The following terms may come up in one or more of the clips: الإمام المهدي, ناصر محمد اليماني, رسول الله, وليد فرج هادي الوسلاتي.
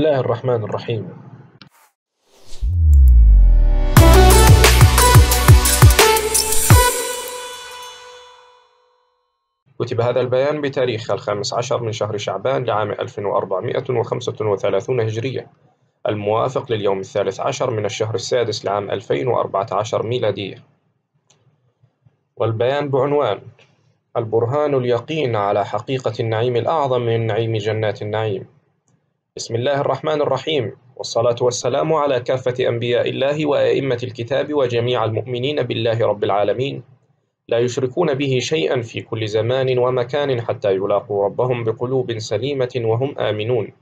الله الرحمن الرحيم. كتب هذا البيان بتاريخ 15 من شهر شعبان لعام 1435 هجرية، الموافق لليوم 13 من الشهر السادس لعام 2014 ميلادية. والبيان بعنوان: البرهان اليقين على حقيقة النعيم الأعظم من نعيم جنات النعيم. بسم الله الرحمن الرحيم، والصلاة والسلام على كافة أنبياء الله وأئمة الكتاب وجميع المؤمنين بالله رب العالمين، لا يشركون به شيئا في كل زمان ومكان حتى يلاقوا ربهم بقلوب سليمة وهم آمنون.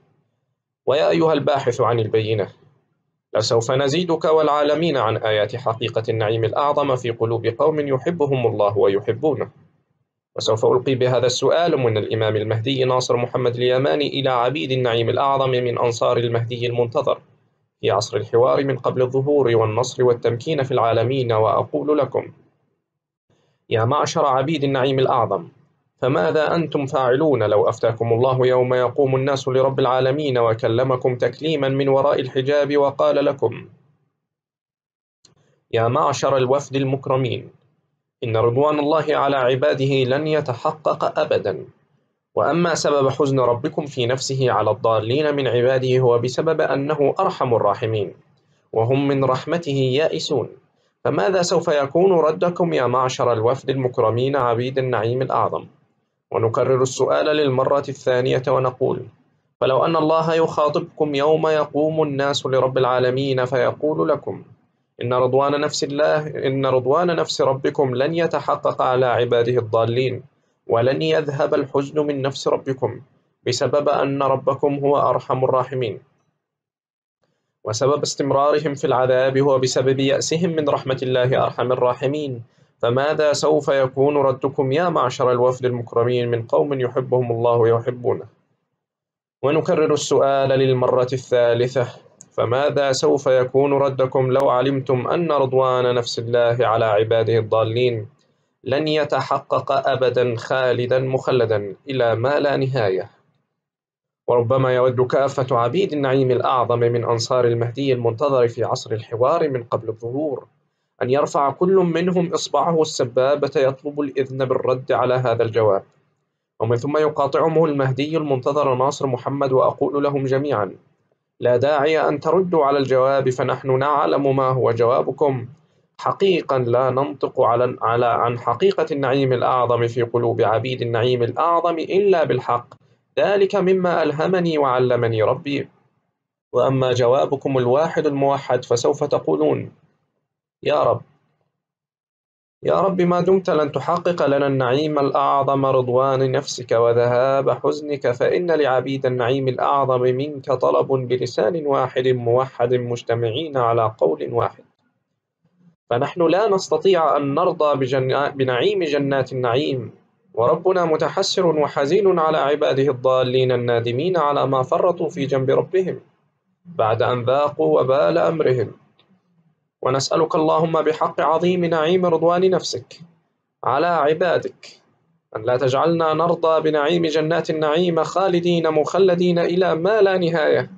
ويا أيها الباحث عن البينة، لسوف نزيدك والعالمين عن آيات حقيقة النعيم الأعظم في قلوب قوم يحبهم الله ويحبونه. وسوف ألقي بهذا السؤال من الإمام المهدي ناصر محمد اليماني إلى عبيد النعيم الأعظم من أنصار المهدي المنتظر في عصر الحوار من قبل الظهور والنصر والتمكين في العالمين، وأقول لكم: يا معشر عبيد النعيم الأعظم، فماذا أنتم فاعلون لو أفتاكم الله يوم يقوم الناس لرب العالمين وكلمكم تكليما من وراء الحجاب وقال لكم: يا معشر الوفد المكرمين، إن رضوان الله على عباده لن يتحقق أبدا، وأما سبب حزن ربكم في نفسه على الضالين من عباده هو بسبب أنه أرحم الراحمين وهم من رحمته يائسون، فماذا سوف يكون ردكم يا معشر الوفد المكرمين عبيد النعيم الأعظم؟ ونكرر السؤال للمرة الثانية ونقول: فلو أن الله يخاطبكم يوم يقوم الناس لرب العالمين فيقول لكم: إن رضوان نفس ربكم لن يتحقق على عباده الضالين، ولن يذهب الحزن من نفس ربكم بسبب أن ربكم هو أرحم الراحمين، وسبب استمرارهم في العذاب هو بسبب يأسهم من رحمة الله أرحم الراحمين، فماذا سوف يكون ردكم يا معشر الوفد المكرمين من قوم يحبهم الله ويحبونه؟ ونكرر السؤال للمرة الثالثة: فماذا سوف يكون ردكم لو علمتم أن رضوان نفس الله على عباده الضالين لن يتحقق أبدا خالدا مخلدا إلى ما لا نهاية؟ وربما يود كافة عبيد النعيم الأعظم من أنصار المهدي المنتظر في عصر الحوار من قبل الظهور أن يرفع كل منهم إصبعه السبابة يطلب الإذن بالرد على هذا الجواب، ومن ثم يقاطعهم المهدي المنتظر ناصر محمد، وأقول لهم جميعا: لا داعي أن تردوا على الجواب، فنحن نعلم ما هو جوابكم، حقيقا لا ننطق عن حقيقة النعيم الأعظم في قلوب عبيد النعيم الأعظم إلا بالحق، ذلك مما ألهمني وعلمني ربي. وأما جوابكم الواحد الموحد فسوف تقولون: يا رب ما دمت لن تحقق لنا النعيم الأعظم رضوان نفسك وذهاب حزنك، فإن لعبيد النعيم الأعظم منك طلب بلسان واحد موحد مجتمعين على قول واحد، فنحن لا نستطيع أن نرضى بنعيم جنات النعيم، وربنا متحسر وحزين على عباده الضالين النادمين على ما فرطوا في جنب ربهم بعد أن ذاقوا وبال أمرهم. ونسألك اللهم بحق عظيم نعيم رضوان نفسك على عبادك أن لا تجعلنا نرضى بنعيم جنات النعيم خالدين مخلدين إلى ما لا نهاية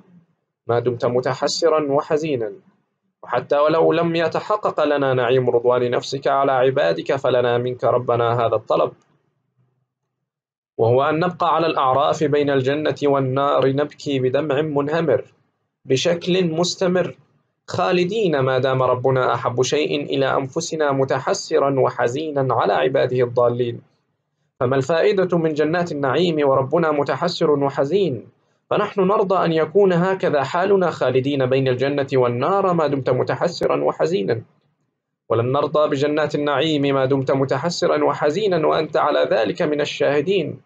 ما دمت متحسرا وحزينا، وحتى ولو لم يتحقق لنا نعيم رضوان نفسك على عبادك فلنا منك ربنا هذا الطلب، وهو أن نبقى على الأعراف بين الجنة والنار نبكي بدمع منهمر بشكل مستمر خالدين ما دام ربنا أحب شيء إلى أنفسنا متحسرا وحزينا على عباده الضالين. فما الفائدة من جنات النعيم وربنا متحسر وحزين؟ فنحن نرضى أن يكون هكذا حالنا خالدين بين الجنة والنار ما دمت متحسرا وحزينا، ولن نرضى بجنات النعيم ما دمت متحسرا وحزينا، وأنت على ذلك من الشاهدين،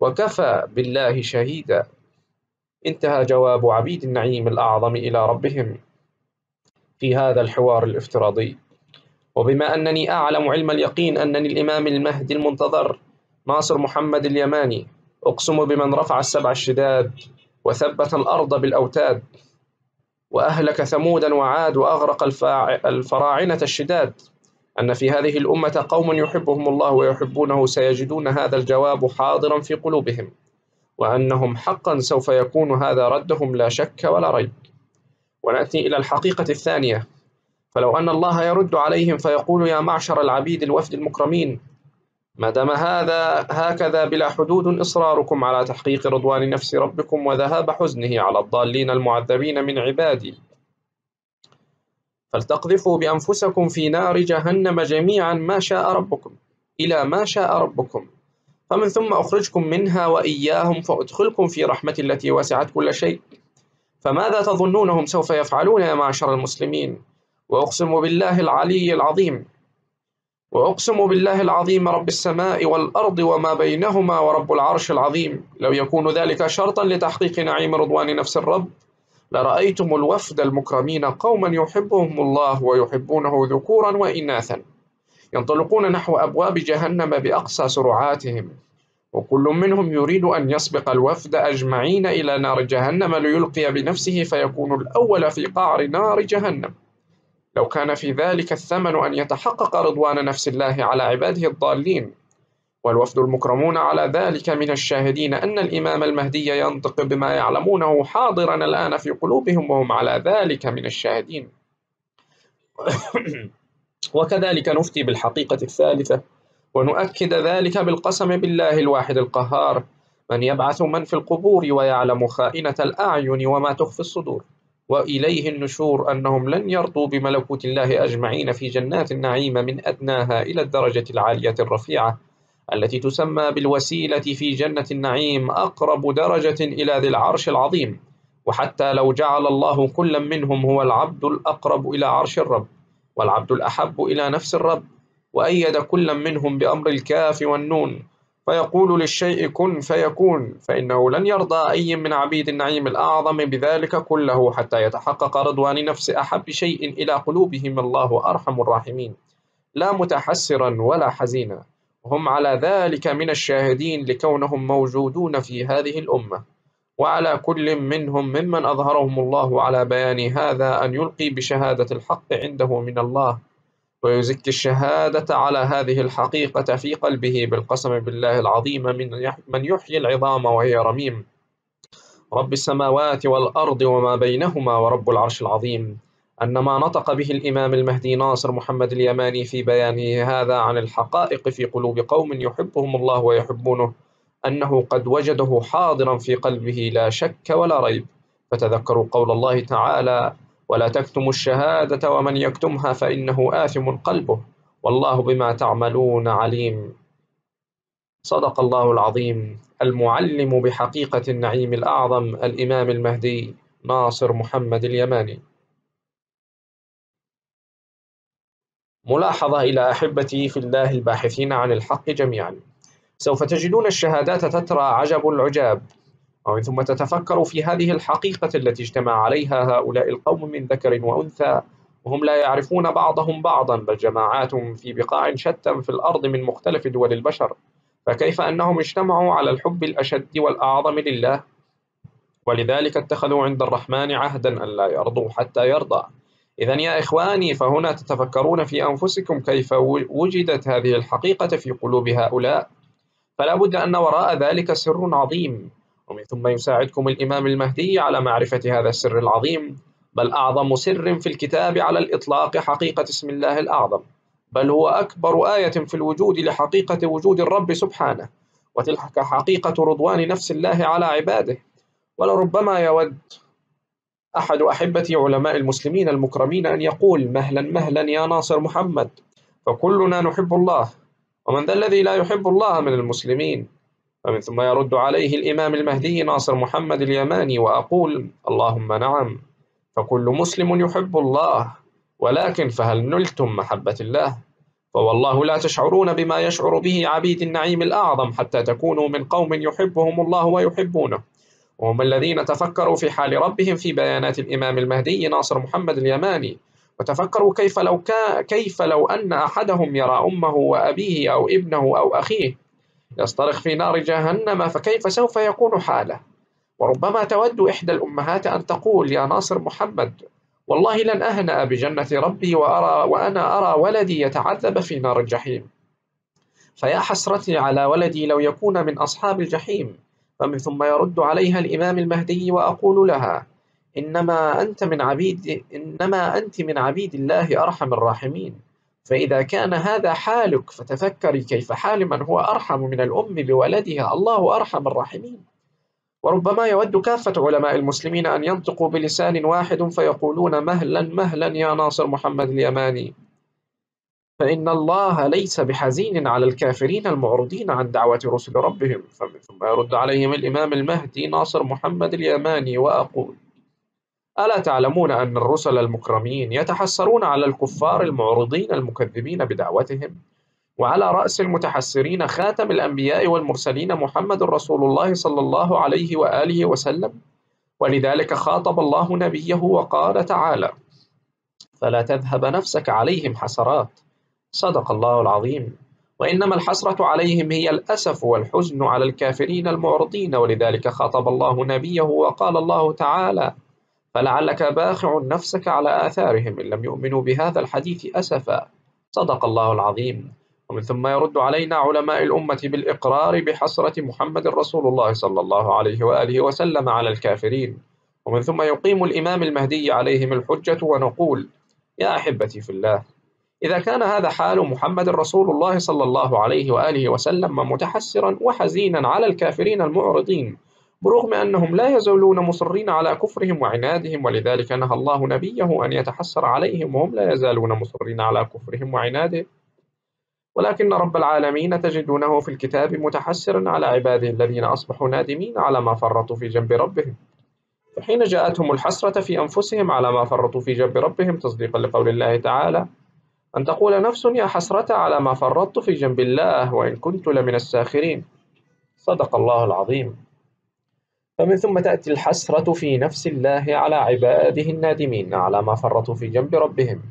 وكفى بالله شهيدا. انتهى جواب عبيد النعيم الأعظم إلى ربهم في هذا الحوار الافتراضي. وبما أنني أعلم علم اليقين أنني الإمام المهدي المنتظر ناصر محمد اليماني، أقسم بمن رفع السبع الشداد وثبت الأرض بالأوتاد وأهلك ثمودا وعاد وأغرق الفراعنة الشداد، أن في هذه الأمة قوم يحبهم الله ويحبونه سيجدون هذا الجواب حاضرا في قلوبهم، وأنهم حقا سوف يكون هذا ردهم لا شك ولا ريب. ونأتي إلى الحقيقة الثانية، فلو أن الله يرد عليهم فيقول: يا معشر العبيد الوفد المكرمين، ما دام هذا هكذا بلا حدود إصراركم على تحقيق رضوان نفس ربكم وذهاب حزنه على الضالين المعذبين من عبادي، فلتقذفوا بأنفسكم في نار جهنم جميعا ما شاء ربكم إلى ما شاء ربكم، فمن ثم أخرجكم منها وإياهم فأدخلكم في رحمتي التي وسعت كل شيء، فماذا تظنونهم سوف يفعلون يا معشر المسلمين؟ وأقسم بالله العلي العظيم، وأقسم بالله العظيم رب السماء والأرض وما بينهما ورب العرش العظيم، لو يكون ذلك شرطا لتحقيق نعيم رضوان نفس الرب لرأيتم الوفد المكرمين قوما يحبهم الله ويحبونه ذكورا وإناثا، ينطلقون نحو أبواب جهنم بأقصى سرعاتهم، وكل منهم يريد أن يسبق الوفد أجمعين إلى نار جهنم ليلقي بنفسه فيكون الأول في قعر نار جهنم. لو كان في ذلك الثمن أن يتحقق رضوان نفس الله على عباده الضالين، والوفد المكرمون على ذلك من الشاهدين أن الإمام المهدي ينطق بما يعلمونه حاضرا الآن في قلوبهم وهم على ذلك من الشاهدين. وكذلك نفتي بالحقيقة الثالثة ونؤكد ذلك بالقسم بالله الواحد القهار، من يبعث من في القبور ويعلم خائنة الأعين وما تخفي الصدور، وإليه النشور أنهم لن يرضوا بملكوت الله أجمعين في جنات النعيم من أدناها إلى الدرجة العالية الرفيعة التي تسمى بالوسيلة في جنة النعيم، أقرب درجة إلى ذي العرش العظيم، وحتى لو جعل الله كلا منهم هو العبد الأقرب إلى عرش الرب والعبد الأحب إلى نفس الرب، وأيد كلا منهم بأمر الكاف والنون، فيقول للشيء كن فيكون، فإنه لن يرضى أي من عبيد النعيم الأعظم بذلك كله حتى يتحقق رضوان نفس أحب شيء إلى قلوبهم الله أرحم الراحمين، لا متحسرا ولا حزينا، وهم على ذلك من الشاهدين لكونهم موجودون في هذه الأمة. وعلى كل منهم ممن أظهرهم الله على بيان هذا أن يلقي بشهادة الحق عنده من الله، ويزكي الشهادة على هذه الحقيقة في قلبه بالقسم بالله العظيم من يحيي العظام وهي رميم، رب السماوات والأرض وما بينهما ورب العرش العظيم، أن ما نطق به الإمام المهدي ناصر محمد اليماني في بيانه هذا عن الحقائق في قلوب قوم يحبهم الله ويحبونه أنه قد وجده حاضرا في قلبه لا شك ولا ريب. فتذكروا قول الله تعالى: ولا تكتموا الشهادة ومن يكتمها فإنه آثم قلبه والله بما تعملون عليم. صدق الله العظيم المعلم بحقيقة النعيم الأعظم الإمام المهدي ناصر محمد اليماني. ملاحظة إلى أحبتي في الله الباحثين عن الحق جميعا، سوف تجدون الشهادات تترى عجب العجاب، ومن ثم تتفكروا في هذه الحقيقة التي اجتمع عليها هؤلاء القوم من ذكر وأنثى، وهم لا يعرفون بعضهم بعضا، بل جماعات في بقاع شتى في الأرض من مختلف دول البشر، فكيف أنهم اجتمعوا على الحب الأشد والأعظم لله؟ ولذلك اتخذوا عند الرحمن عهدا أن لا يرضوا حتى يرضى. إذن يا إخواني، فهنا تتفكرون في أنفسكم كيف وجدت هذه الحقيقة في قلوب هؤلاء، فلا بد أن وراء ذلك سر عظيم، ومن ثم يساعدكم الإمام المهدي على معرفة هذا السر العظيم، بل أعظم سر في الكتاب على الإطلاق حقيقة اسم الله الأعظم، بل هو أكبر آية في الوجود لحقيقة وجود الرب سبحانه، وتلك حقيقة رضوان نفس الله على عباده. ولربما يود أحد أحبتي علماء المسلمين المكرمين أن يقول: مهلا مهلا يا ناصر محمد، فكلنا نحب الله، ومن ذا الذي لا يحب الله من المسلمين؟ ومن ثم يرد عليه الإمام المهدي ناصر محمد اليماني وأقول: اللهم نعم، فكل مسلم يحب الله، ولكن فهل نلتم محبة الله؟ فوالله لا تشعرون بما يشعر به عبيد النعيم الأعظم حتى تكونوا من قوم يحبهم الله ويحبونه، وهم الذين تفكروا في حال ربهم في بيانات الإمام المهدي ناصر محمد اليماني، وتفكروا كيف لو أن أحدهم يرى أمه وأبيه أو ابنه أو أخيه يصطرخ في نار جهنم، فكيف سوف يكون حاله؟ وربما تود إحدى الأمهات أن تقول: يا ناصر محمد، والله لن أهنأ بجنة ربي وأنا أرى ولدي يتعذب في نار الجحيم، فيا حسرتي على ولدي لو يكون من أصحاب الجحيم، ثم يرد عليها الإمام المهدي وأقول لها: إنما أنت من عبيد الله أرحم الراحمين، فإذا كان هذا حالك فتفكري كيف حال من هو أرحم من الأم بولدها، الله أرحم الراحمين. وربما يود كافة علماء المسلمين أن ينطقوا بلسان واحد فيقولون: مهلا مهلا يا ناصر محمد اليماني، فإن الله ليس بحزين على الكافرين المعرضين عن دعوة رسل ربهم. ثم يرد عليهم الإمام المهدي ناصر محمد اليماني وأقول: ألا تعلمون أن الرسل المكرمين يتحسرون على الكفار المعرضين المكذبين بدعوتهم، وعلى رأس المتحسرين خاتم الأنبياء والمرسلين محمد رسول الله صلى الله عليه وآله وسلم؟ ولذلك خاطب الله نبيه وقال تعالى: فلا تذهب نفسك عليهم حسرات. صدق الله العظيم. وإنما الحسرة عليهم هي الأسف والحزن على الكافرين المعرضين، ولذلك خاطب الله نبيه وقال الله تعالى: فلعلك باخع نفسك على آثارهم إن لم يؤمنوا بهذا الحديث أسفا. صدق الله العظيم. ومن ثم يرد علينا علماء الأمة بالإقرار بحسرة محمد رسول الله صلى الله عليه وآله وسلم على الكافرين، ومن ثم يقيم الإمام المهدي عليهم الحجة ونقول: يا أحبتي في الله، إذا كان هذا حال محمد رسول الله صلى الله عليه وآله وسلم متحسرا وحزينا على الكافرين المعرضين برغم أنهم لا يزالون مصرين على كفرهم وعنادهم، ولذلك نهى الله نبيه أن يتحسر عليهم وهم لا يزالون مصرين على كفرهم وعنادهم، ولكن رب العالمين تجدونه في الكتاب متحسرا على عباده الذين أصبحوا نادمين على ما فرطوا في جنب ربهم، فحين جاءتهم الحسرة في أنفسهم على ما فرطوا في جنب ربهم، تصديقا لقول الله تعالى: أن تقول نفس يا حسرة على ما فرطت في جنب الله وإن كنت لمن الساخرين. صدق الله العظيم. فمن ثم تأتي الحسرة في نفس الله على عباده النادمين على ما فرطوا في جنب ربهم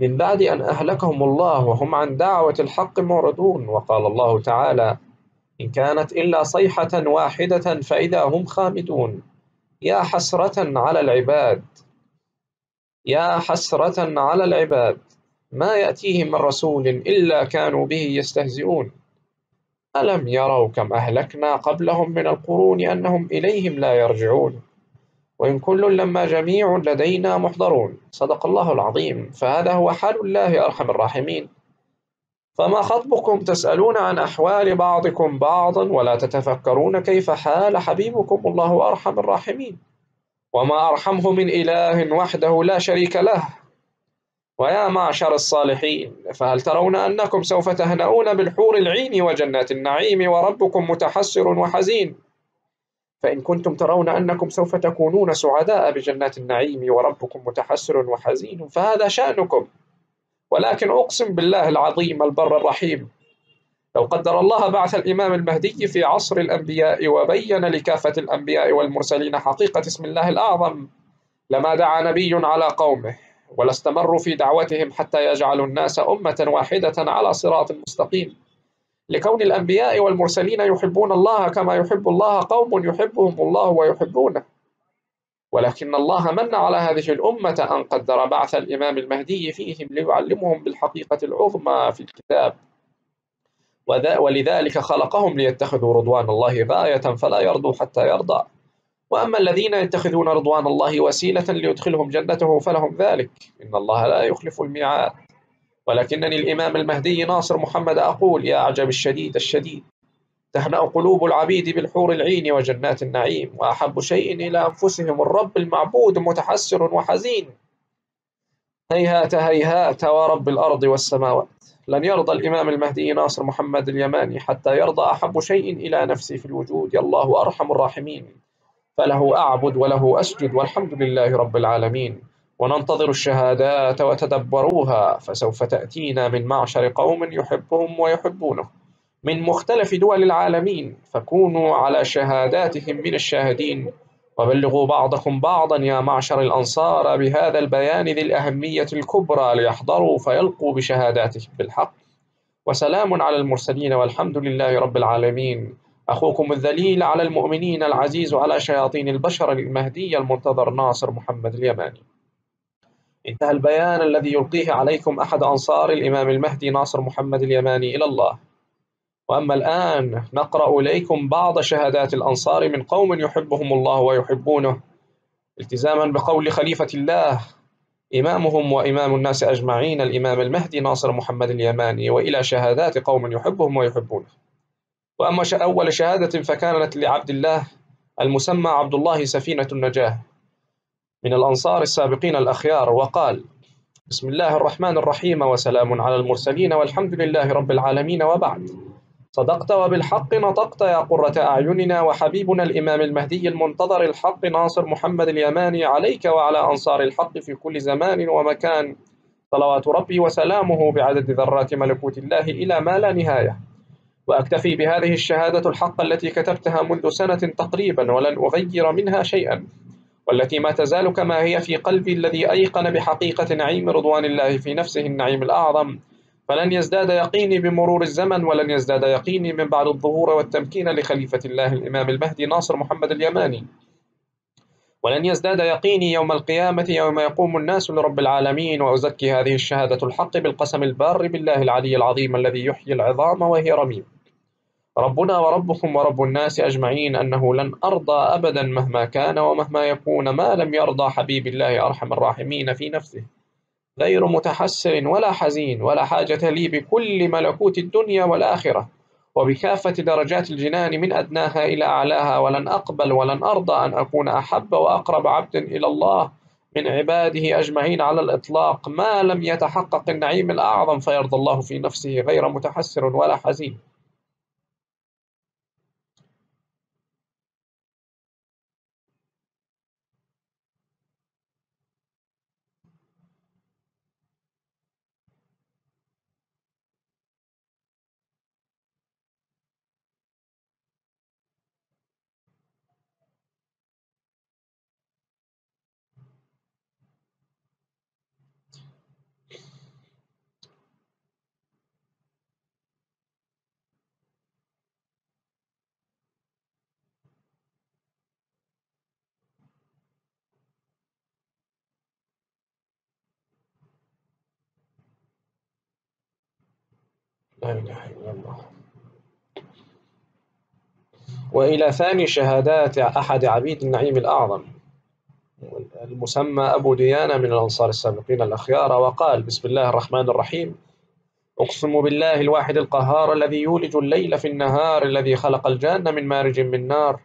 من بعد أن أهلكهم الله وهم عن دعوة الحق معرضون، وقال الله تعالى: إن كانت إلا صيحة واحدة فإذا هم خامدون. يا حسرة على العباد، يا حسرة على العباد، ما يأتيهم من رسول إلا كانوا به يستهزئون. ألم يروا كم أهلكنا قبلهم من القرون أنهم إليهم لا يرجعون، وإن كل لما جميع لدينا محضرون. صدق الله العظيم. فهذا هو حال الله أرحم الراحمين. فما خطبكم تسألون عن أحوال بعضكم بعضا ولا تتفكرون كيف حال حبيبكم الله أرحم الراحمين، وما أرحمه من إله وحده لا شريك له. ويا معشر الصالحين، فهل ترون أنكم سوف تهنؤون بالحور العين وجنات النعيم وربكم متحسر وحزين؟ فإن كنتم ترون أنكم سوف تكونون سعداء بجنات النعيم وربكم متحسر وحزين فهذا شأنكم، ولكن أقسم بالله العظيم البر الرحيم، لو قدر الله بعث الإمام المهدي في عصر الأنبياء وبين لكافة الأنبياء والمرسلين حقيقة اسم الله الأعظم لما دعا نبي على قومه، ولا استمروا في دعوتهم حتى يجعلوا الناس أمة واحدة على صراط مستقيم، لكون الأنبياء والمرسلين يحبون الله كما يحب الله قوم يحبهم الله ويحبونه. ولكن الله من على هذه الأمة أن قدر بعث الإمام المهدي فيهم ليعلمهم بالحقيقة العظمى في الكتاب، ولذلك خلقهم ليتخذوا رضوان الله غاية فلا يرضوا حتى يرضى، وأما الذين يتخذون رضوان الله وسيلة ليدخلهم جنته فلهم ذلك، إن الله لا يخلف الميعاد. ولكنني الإمام المهدي ناصر محمد أقول: يا عجب الشديد الشديد، تهنأ قلوب العبيد بالحور العين وجنات النعيم، وأحب شيء إلى أنفسهم الرب المعبود متحسر وحزين. هيهات هيهات ورب الأرض والسماوات، لن يرضى الإمام المهدي ناصر محمد اليماني حتى يرضى أحب شيء إلى نفسي في الوجود، يا الله أرحم الراحمين. فله أعبد وله أسجد والحمد لله رب العالمين. وننتظر الشهادات وتدبروها، فسوف تأتينا من معشر قوم يحبهم ويحبونه من مختلف دول العالمين، فكونوا على شهاداتهم من الشاهدين، وبلغوا بعضكم بعضا يا معشر الأنصار بهذا البيان ذي الأهمية الكبرى ليحضروا فيلقوا بشهاداتهم بالحق. وسلام على المرسلين والحمد لله رب العالمين. أخوكم الذليل على المؤمنين العزيز على شياطين البشر المهدي المنتظر ناصر محمد اليماني. انتهى البيان الذي يلقيه عليكم أحد أنصار الإمام المهدي ناصر محمد اليماني إلى الله. وأما الآن نقرأ إليكم بعض شهادات الأنصار من قوم يحبهم الله ويحبونه التزاما بقول خليفة الله إمامهم وإمام الناس أجمعين الإمام المهدي ناصر محمد اليماني، وإلى شهادات قوم يحبهم ويحبونه. وأما أول شهادة فكانت لعبد الله المسمى عبد الله سفينة النجاة من الأنصار السابقين الأخيار، وقال: بسم الله الرحمن الرحيم، وسلام على المرسلين، والحمد لله رب العالمين، وبعد. صدقت وبالحق نطقت يا قرة أعيننا وحبيبنا الإمام المهدي المنتظر الحق ناصر محمد اليماني، عليك وعلى أنصار الحق في كل زمان ومكان صلوات ربي وسلامه بعدد ذرات ملكوت الله إلى ما لا نهاية. وأكتفي بهذه الشهادة الحق التي كتبتها منذ سنة تقريبا ولن أغير منها شيئا، والتي ما تزال كما هي في قلبي الذي أيقن بحقيقة نعيم رضوان الله في نفسه النعيم الأعظم، فلن يزداد يقيني بمرور الزمن ولن يزداد يقيني من بعد الظهور والتمكين لخليفة الله الإمام المهدي ناصر محمد اليماني، ولن يزداد يقيني يوم القيامة يوم يقوم الناس لرب العالمين. وأزكي هذه الشهادة الحق بالقسم البار بالله العلي العظيم الذي يحيي العظام وهي رميم، ربنا وربكم ورب الناس أجمعين، أنه لن أرضى أبدا مهما كان ومهما يكون ما لم يرضى حبيب الله أرحم الراحمين في نفسه، غير متحسر ولا حزين، ولا حاجة لي بكل ملكوت الدنيا والآخرة وبكافة درجات الجنان من أدناها إلى أعلاها، ولن أقبل ولن أرضى أن أكون أحب وأقرب عبد إلى الله من عباده أجمعين على الإطلاق ما لم يتحقق النعيم الأعظم فيرضى الله في نفسه، غير متحسر ولا حزين. لا إله إلا الله. وإلى ثاني شهادات أحد عبيد النعيم الأعظم المسمى أبو ديانة من الأنصار السابقين الأخيار، وقال: بسم الله الرحمن الرحيم، أقسم بالله الواحد القهار الذي يولج الليل في النهار، الذي خلق الجان من مارج من نار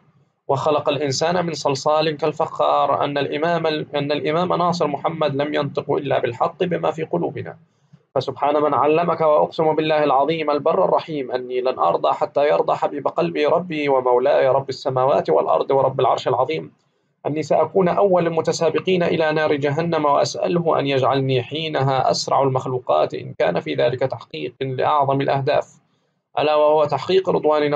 وخلق الإنسان من صلصال كالفخار، أن الإمام ناصر محمد لم ينطق إلا بالحق بما في قلوبنا، فسبحان من علمك، وأقسم بالله العظيم البر الرحيم أني لن أرضى حتى يرضى حبيب قلبي ربي ومولاي رب السماوات والأرض ورب العرش العظيم، أني سأكون أول المتسابقين إلى نار جهنم، وأسأله أن يجعلني حينها أسرع المخلوقات إن كان في ذلك تحقيق لأعظم الأهداف، ألا وهو تحقيق رضوان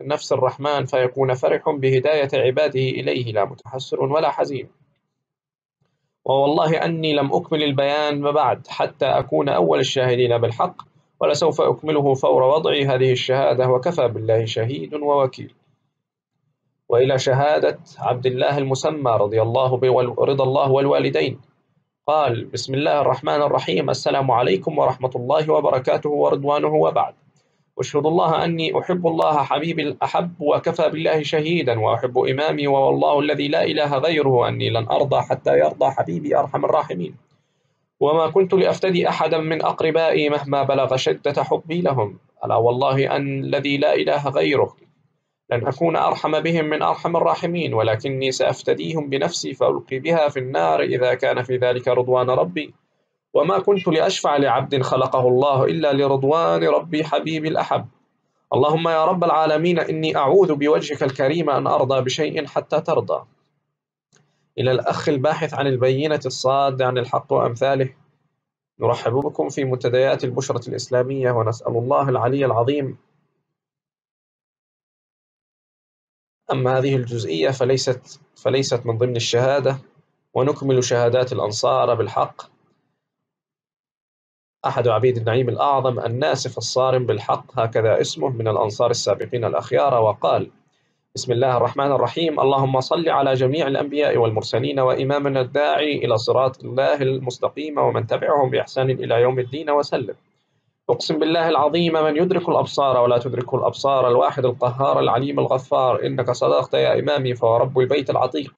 نفس الرحمن، فيكون فرح بهداية عباده إليه لا متحسر ولا حزين. ووالله أني لم أكمل البيان ما بعد حتى أكون أول الشاهدين بالحق، ولسوف أكمله فور وضعي هذه الشهادة، وكفى بالله شهيد ووكيل. وإلى شهادة عبد الله المسمى رضى الله والوالدين، قال: بسم الله الرحمن الرحيم، السلام عليكم ورحمة الله وبركاته ورضوانه، وبعد. أشهد الله أني أحب الله حبيب الأحب، وكفى بالله شهيدا، وأحب إمامي، والله الذي لا إله غيره أني لن أرضى حتى يرضى حبيبي أرحم الراحمين، وما كنت لأفتدي أحدا من أقربائي مهما بلغ شدة حبي لهم، ألا والله أن الذي لا إله غيره لن أكون أرحم بهم من أرحم الراحمين، ولكني سأفتديهم بنفسي فألقي بها في النار إذا كان في ذلك رضوان ربي، وما كنت لأشفع لعبد خلقه الله إلا لرضوان ربي حبيبي الأحب. اللهم يا رب العالمين، إني أعوذ بوجهك الكريم أن أرضى بشيء حتى ترضى. إلى الأخ الباحث عن البينة الصاد عن الحق وأمثاله، نرحب بكم في منتديات البشرة الإسلامية، ونسأل الله العلي العظيم. أما هذه الجزئية فليست من ضمن الشهادة، ونكمل شهادات الأنصار بالحق. أحد عبيد النعيم الأعظم الناسف الصارم بالحق، هكذا اسمه، من الأنصار السابقين الأخيار، وقال: بسم الله الرحمن الرحيم، اللهم صل على جميع الأنبياء والمرسلين وإمامنا الداعي إلى صراط الله المستقيم ومن تبعهم بإحسان إلى يوم الدين وسلم، أقسم بالله العظيم من يدرك الأبصار ولا تدرك الأبصار الواحد القهار العليم الغفار. إنك صدقت يا إمامي فورب البيت العتيق.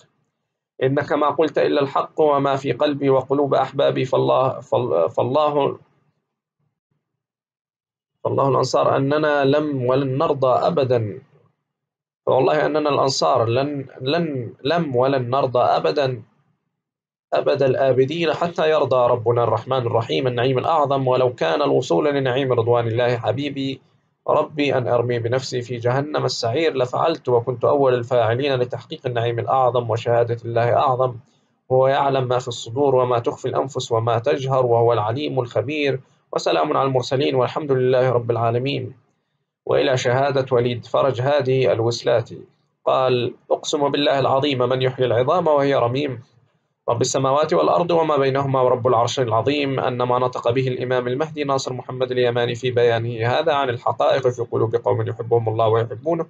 إنك ما قلت إلا الحق وما في قلبي وقلوب أحبابي فالله الأنصار أننا لم ولن نرضى أبدا. فوالله أننا الأنصار لم ولن نرضى أبدا أبد الآبدين حتى يرضى ربنا الرحمن الرحيم النعيم الأعظم، ولو كان الوصول لنعيم رضوان الله حبيبي ربي أن أرمي بنفسي في جهنم السعير لفعلت، وكنت أول الفاعلين لتحقيق النعيم الأعظم وشهادة الله أعظم. هو يعلم ما في الصدور وما تخفي الأنفس وما تجهر، وهو العليم الخبير. وسلام على المرسلين والحمد لله رب العالمين. وإلى شهادة وليد فرج هادي الوسلاتي قال: أقسم بالله العظيم من يحيي العظام وهي رميم، رب السماوات والأرض وما بينهما ورب العرش العظيم، أن ما نطق به الإمام المهدي ناصر محمد اليماني في بيانه هذا عن الحقائق في قلوب قوم يحبهم الله ويحبونه،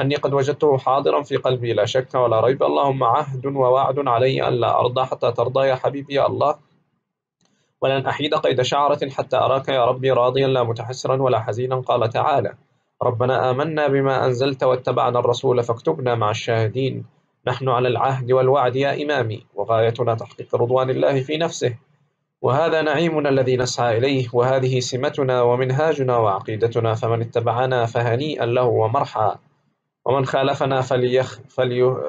أني قد وجدته حاضرا في قلبي لا شك ولا ريب. اللهم عهد ووعد علي أن لا أرضى حتى ترضى يا حبيبي يا الله، ولن أحيد قيد شعرة حتى أراك يا ربي راضيا لا متحسرا ولا حزينا. قال تعالى: ربنا آمنا بما أنزلت واتبعنا الرسول فاكتبنا مع الشاهدين. نحن على العهد والوعد يا إمامي، وغايتنا تحقيق رضوان الله في نفسه، وهذا نعيمنا الذي نسعى إليه، وهذه سمتنا ومنهاجنا وعقيدتنا، فمن اتبعنا فهنيئا له ومرحى، ومن خالفنا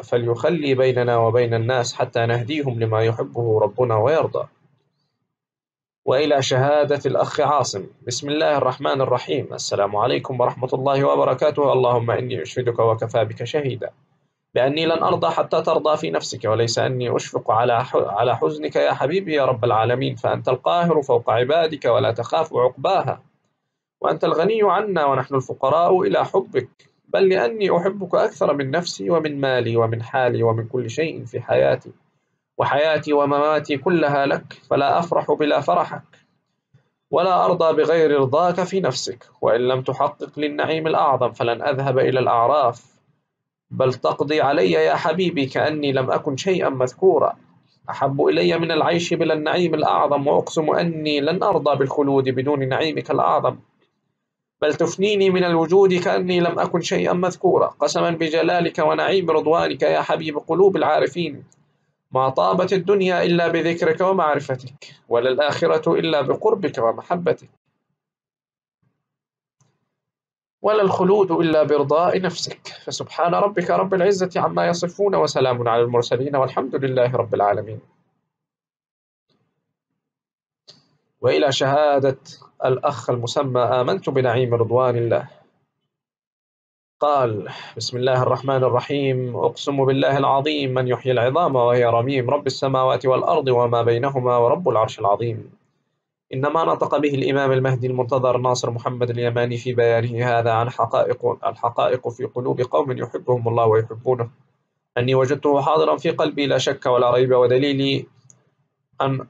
فليخلي بيننا وبين الناس حتى نهديهم لما يحبه ربنا ويرضى. وإلى شهادة الأخ عاصم. بسم الله الرحمن الرحيم. السلام عليكم ورحمة الله وبركاته. اللهم إني أشهدك وكفى بك شهيدا بأني لن أرضى حتى ترضى في نفسك، وليس أني أشفق على حزنك يا حبيبي يا رب العالمين، فأنت القاهر فوق عبادك ولا تخاف عقباها، وأنت الغني عنا ونحن الفقراء إلى حبك، بل لأني أحبك أكثر من نفسي ومن مالي ومن حالي ومن كل شيء في حياتي، وحياتي ومماتي كلها لك، فلا أفرح بلا فرحك ولا أرضى بغير رضاك في نفسك، وإن لم تحقق للنعيم الأعظم فلن أذهب إلى الأعراف، بل تقضي علي يا حبيبي كأني لم أكن شيئا مذكورا، أحب إلي من العيش بلا النعيم الأعظم، وأقسم أني لن أرضى بالخلود بدون نعيمك الأعظم، بل تفنيني من الوجود كأني لم أكن شيئا مذكورا، قسما بجلالك ونعيم رضوانك يا حبيب قلوب العارفين، ما طابت الدنيا إلا بذكرك ومعرفتك، ولا الآخرة إلا بقربك ومحبتك، ولا الخلود إلا برضاء نفسك. فسبحان ربك رب العزة عما يصفون، وسلام على المرسلين والحمد لله رب العالمين. وإلى شهادة الأخ المسمى آمنت بنعيم رضوان الله. قال: بسم الله الرحمن الرحيم. أقسم بالله العظيم من يحيي العظام وهي رميم، رب السماوات والأرض وما بينهما ورب العرش العظيم. إنما نطق به الإمام المهدي المنتظر ناصر محمد اليماني في بيانه هذا عن الحقائق في قلوب قوم يحبهم الله ويحبونه، أني وجدته حاضرا في قلبي لا شك ولا ريب، ودليلي أن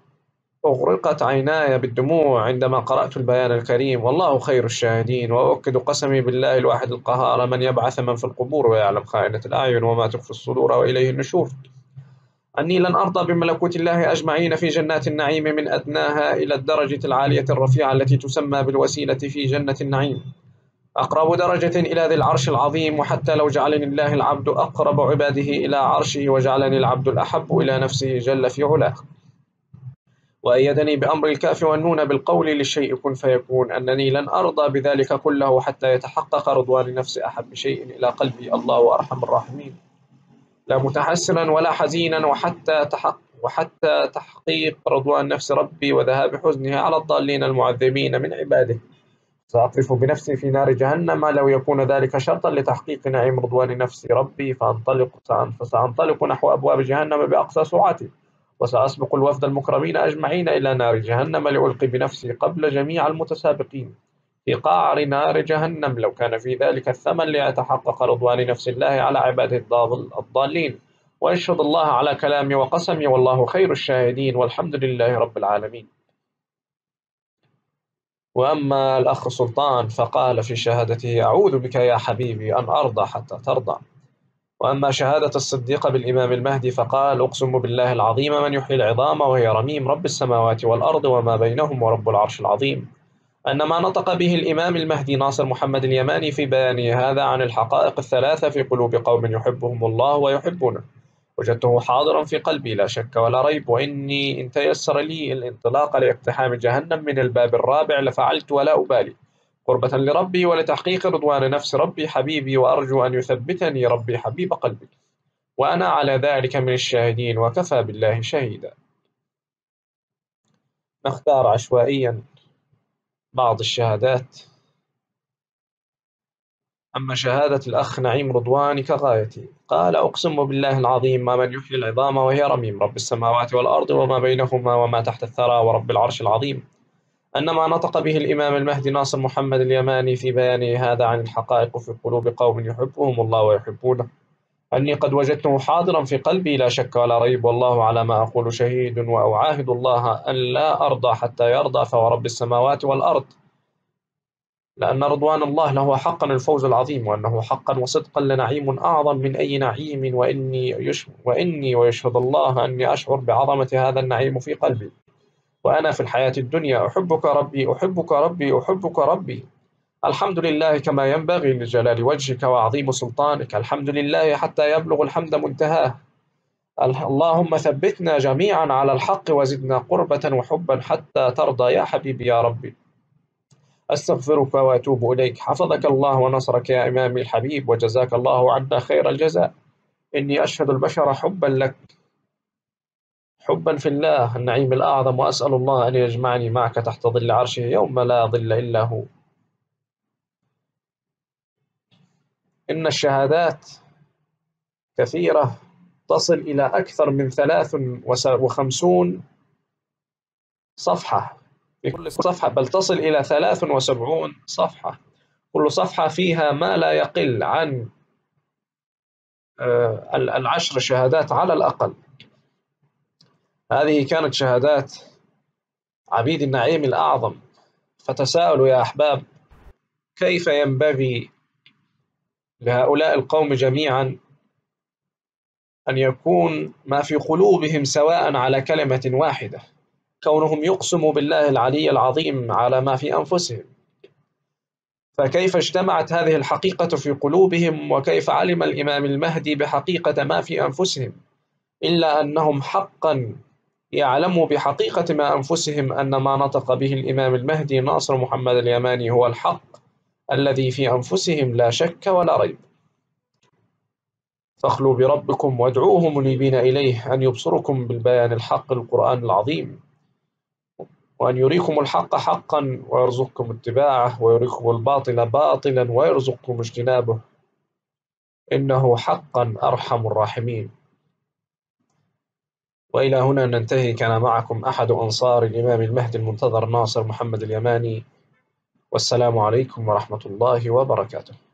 أغرقت عيناي بالدموع عندما قرأت البيان الكريم، والله خير الشاهدين. وأؤكد قسمي بالله الواحد القهار من يبعث من في القبور ويعلم خائنة الأعين وما تخفي الصدور وإليه النشور، أني لن أرضى بملكوت الله أجمعين في جنات النعيم من أدناها إلى الدرجة العالية الرفيعة التي تسمى بالوسيلة في جنة النعيم، أقرب درجة إلى ذي العرش العظيم. وحتى لو جعلني الله العبد أقرب عباده إلى عرشه، وجعلني العبد الأحب إلى نفسه جل في علاه، وأيدني بأمر الكاف والنون بالقول للشيء كن فيكون، أنني لن أرضى بذلك كله حتى يتحقق رضوان نفس أحب شيء إلى قلبي الله أرحم الراحمين، لا متحسرا ولا حزينا، وحتى تحقيق رضوان نفس ربي وذهاب حزنه على الضالين المعذبين من عباده. سأقف بنفسي في نار جهنم لو يكون ذلك شرطا لتحقيق نعيم رضوان نفس ربي، فسأنطلق نحو أبواب جهنم بأقصى سرعتي، وسأسبق الوفد المكرمين أجمعين إلى نار جهنم لألقي بنفسي قبل جميع المتسابقين في قعر نار جهنم، لو كان في ذلك الثمن ليتحقق رضوان نفس الله على عباده الضالين. وأشهد الله على كلامي وقسمي، والله خير الشاهدين والحمد لله رب العالمين. وأما الأخ سلطان فقال في شهادته: أعوذ بك يا حبيبي أن أرضى حتى ترضى. وأما شهادة الصديق بالإمام المهدي فقال: أقسم بالله العظيم من يحيي العظام وهي رميم، رب السماوات والأرض وما بينهم ورب العرش العظيم. أن ما نطق به الإمام المهدي ناصر محمد اليماني في بيان هذا عن الحقائق الثلاثة في قلوب قوم يحبهم الله ويحبونه وجدته حاضرا في قلبي لا شك ولا ريب، وإني إن تيسر لي الانطلاق لاقتحام جهنم من الباب الرابع لفعلت ولا أبالي، قربة لربي ولتحقيق رضوان نفس ربي حبيبي، وأرجو أن يثبتني ربي حبيب قلبي، وأنا على ذلك من الشاهدين، وكفى بالله شهيدا. نختار عشوائيا بعض الشهادات. أما شهادة الأخ نعيم رضواني كغايتي، قال: أقسم بالله العظيم ما من يحيي العظام وهي رميم، رب السماوات والأرض وما بينهما وما تحت الثرى، ورب العرش العظيم، أن ما نطق به الإمام المهدي ناصر محمد اليماني في بيان هذا عن الحقائق في قلوب قوم يحبهم الله ويحبونه، أني قد وجدته حاضرا في قلبي لا شك ولا ريب، والله على ما أقول شهيد، وأعاهد الله أن لا أرضى حتى يرضى، فورب السماوات والأرض، لأن رضوان الله له حقا الفوز العظيم، وأنه حقا وصدقا لنعيم أعظم من أي نعيم، وإني ويشهد الله أني أشعر بعظمة هذا النعيم في قلبي وأنا في الحياة الدنيا. أحبك ربي أحبك ربي أحبك ربي، الحمد لله كما ينبغي لجلال وجهك وعظيم سلطانك، الحمد لله حتى يبلغ الحمد منتهاه، اللهم ثبتنا جميعا على الحق وزدنا قربة وحبا حتى ترضى يا حبيبي يا ربي. أستغفرك وأتوب إليك، حفظك الله ونصرك يا إمامي الحبيب، وجزاك الله عنا خير الجزاء، إني أشهد البشر حبا لك حبا في الله النعيم الأعظم، وأسأل الله أن يجمعني معك تحت ظل عرشه يوم لا ظل إلا هو. إن الشهادات كثيرة تصل إلى أكثر من 53 صفحة، في كل صفحة بل تصل إلى 73 صفحة، كل صفحة فيها ما لا يقل عن 10 شهادات على الأقل. هذه كانت شهادات عبيد النعيم الأعظم، فتساءلوا يا أحباب كيف ينبغي لهؤلاء القوم جميعا أن يكون ما في قلوبهم سواء على كلمة واحدة، كونهم يقسموا بالله العلي العظيم على ما في أنفسهم، فكيف اجتمعت هذه الحقيقة في قلوبهم، وكيف علم الإمام المهدي بحقيقة ما في أنفسهم، إلا أنهم حقا يعلموا بحقيقة ما أنفسهم أن ما نطق به الإمام المهدي ناصر محمد اليماني هو الحق الذي في أنفسهم لا شك ولا ريب. فاخلوا بربكم وادعوه منيبين إليه، أن يبصركم بالبيان الحق القرآن العظيم، وأن يريكم الحق حقا ويرزقكم اتباعه، ويريكم الباطل باطلا ويرزقكم اجتنابه، إنه حقا أرحم الراحمين. وإلى هنا ننتهي. كان معكم أحد أنصار الإمام المهدي المنتظر ناصر محمد اليماني، والسلام عليكم ورحمة الله وبركاته.